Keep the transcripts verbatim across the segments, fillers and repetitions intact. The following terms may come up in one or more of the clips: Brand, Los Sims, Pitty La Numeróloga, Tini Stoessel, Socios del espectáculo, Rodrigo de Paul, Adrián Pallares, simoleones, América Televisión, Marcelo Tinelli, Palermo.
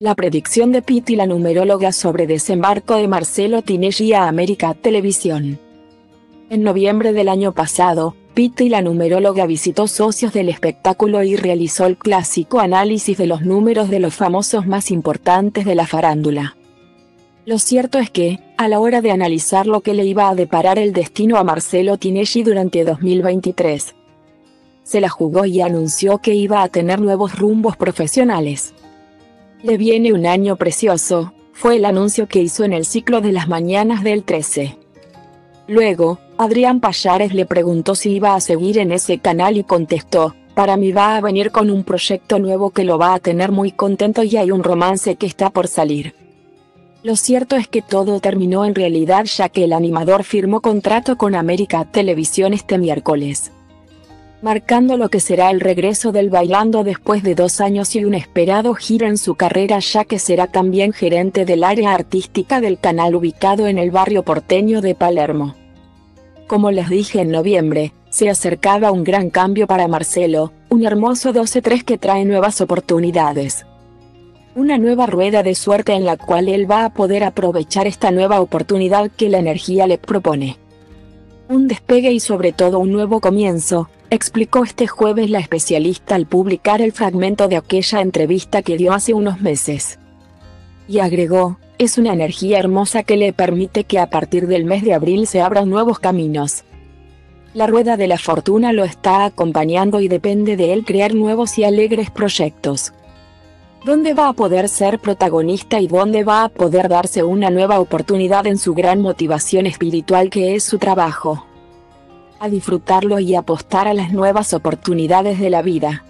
La predicción de Pitty la numeróloga sobre desembarco de Marcelo Tinelli a América Televisión. En noviembre del año pasado, Pitty la numeróloga visitó Socios del Espectáculo y realizó el clásico análisis de los números de los famosos más importantes de la farándula. Lo cierto es que, a la hora de analizar lo que le iba a deparar el destino a Marcelo Tinelli durante dos mil veintitrés, se la jugó y anunció que iba a tener nuevos rumbos profesionales. Le viene un año precioso, fue el anuncio que hizo en el ciclo de las mañanas del trece. Luego, Adrián Pallares le preguntó si iba a seguir en ese canal y contestó, para mí va a venir con un proyecto nuevo que lo va a tener muy contento y hay un romance que está por salir. Lo cierto es que todo terminó en realidad ya que el animador firmó contrato con América Televisión este miércoles, marcando lo que será el regreso del bailando después de dos años y un esperado giro en su carrera ya que será también gerente del área artística del canal ubicado en el barrio porteño de Palermo. Como les dije en noviembre, se acercaba un gran cambio para Marcelo, un hermoso doce tres que trae nuevas oportunidades. Una nueva rueda de suerte en la cual él va a poder aprovechar esta nueva oportunidad que la energía le propone. Un despegue y sobre todo un nuevo comienzo, explicó este jueves la especialista al publicar el fragmento de aquella entrevista que dio hace unos meses. Y agregó, es una energía hermosa que le permite que a partir del mes de abril se abran nuevos caminos. La rueda de la fortuna lo está acompañando y depende de él crear nuevos y alegres proyectos. ¿Dónde va a poder ser protagonista y dónde va a poder darse una nueva oportunidad en su gran motivación espiritual que es su trabajo? A disfrutarlo y apostar a las nuevas oportunidades de la vida.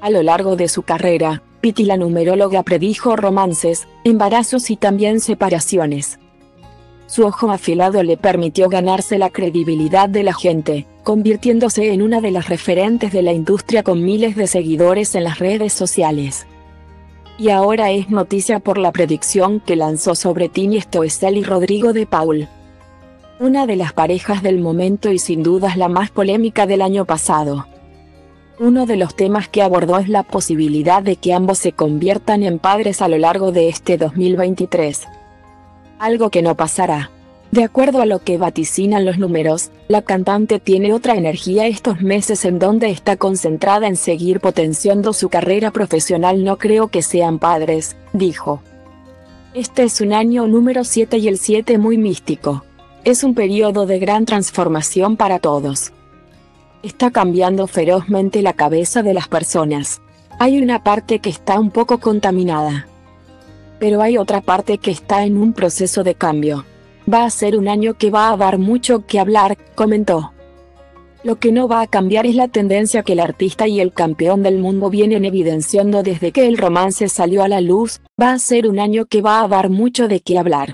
A lo largo de su carrera, Pitty la numeróloga predijo romances, embarazos y también separaciones. Su ojo afilado le permitió ganarse la credibilidad de la gente, convirtiéndose en una de las referentes de la industria con miles de seguidores en las redes sociales. Y ahora es noticia por la predicción que lanzó sobre Tini Stoessel y Rodrigo de Paul, una de las parejas del momento y sin dudas la más polémica del año pasado. Uno de los temas que abordó es la posibilidad de que ambos se conviertan en padres a lo largo de este dos mil veintitrés. Algo que no pasará. De acuerdo a lo que vaticinan los números, la cantante tiene otra energía estos meses en donde está concentrada en seguir potenciando su carrera profesional. No creo que sean padres, dijo. Este es un año número siete y el siete muy místico. Es un periodo de gran transformación para todos. Está cambiando ferozmente la cabeza de las personas. Hay una parte que está un poco contaminada, pero hay otra parte que está en un proceso de cambio. Va a ser un año que va a dar mucho que hablar, comentó. Lo que no va a cambiar es la tendencia que el artista y el campeón del mundo vienen evidenciando desde que el romance salió a la luz. Va a ser un año que va a dar mucho de qué hablar.